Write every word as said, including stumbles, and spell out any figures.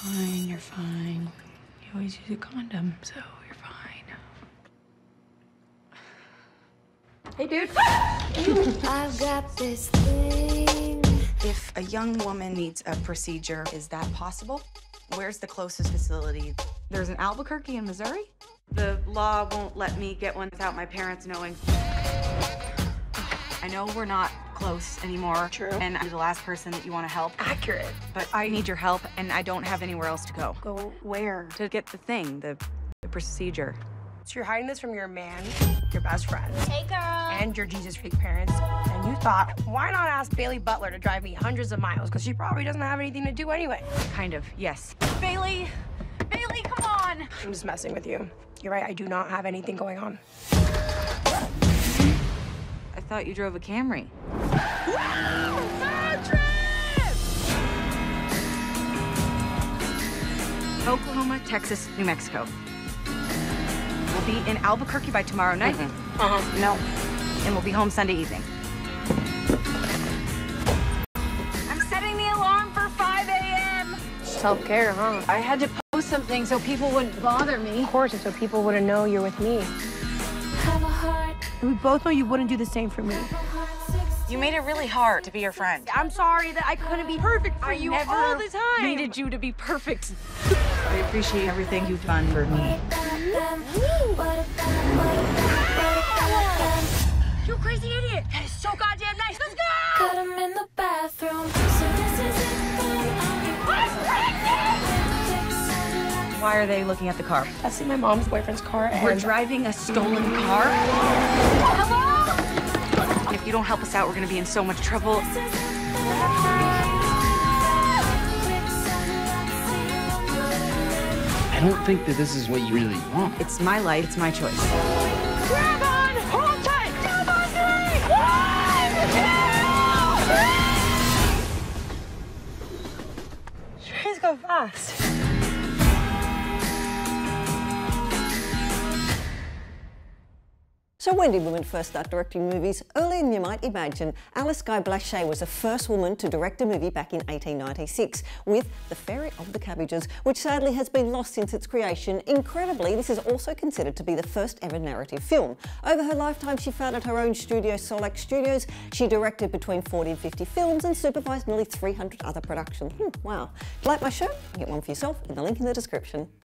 fine, you're fine. You always use a condom, so you're fine. Hey, dude. I've got this thing. If a young woman needs a procedure, is that possible? Where's the closest facility? There's an Albuquerque in Missouri? The law won't let me get one without my parents knowing. I know we're not close anymore. True. And I'm the last person that you want to help. Accurate. But I need your help, and I don't have anywhere else to go. Go where? To get the thing, the, the procedure. So you're hiding this from your man, your best friend. Hey, girl. And your Jesus freak parents. And you thought, why not ask Bailey Butler to drive me hundreds of miles? Because she probably doesn't have anything to do anyway. Kind of, yes. Bailey! Bailey, come on! I'm just messing with you. You're right, I do not have anything going on. I thought you drove a Camry. Road trip! Oklahoma, Texas, New Mexico. We'll be in Albuquerque by tomorrow night. Mm-hmm. Uh-huh. No. And we'll be home Sunday evening. I'm setting the alarm for five A M Self-care, huh? I had to post something so people wouldn't bother me. Of course, it's so people wouldn't know you're with me. Have a heart. We both know you wouldn't do the same for me. You made it really hard to be your friend. I'm sorry that I couldn't be perfect for I you never all the time. I needed you to be perfect. I appreciate everything you've done for me. You crazy idiot! That is so goddamn nice. Let's go! Got him in the bathroom. So this is it. Why are they looking at the car? I see my mom's boyfriend's car. And we're driving a stolen car. Hello? If you don't help us out, we're gonna be in so much trouble. I don't think that this is what you really want. It's my life, it's my choice. Grab on! Hold tight! Grab on three! One, two, three! Trains go fast. So when did women first start directing movies? Earlier than you might imagine. Alice Guy Blaché was the first woman to direct a movie back in eighteen ninety-six with The Fairy of the Cabbages, which sadly has been lost since its creation. Incredibly, this is also considered to be the first ever narrative film. Over her lifetime, she founded her own studio, Solac Studios. She directed between forty and fifty films and supervised nearly three hundred other productions. Hmm, wow. Like my show? Get one for yourself in the link in the description.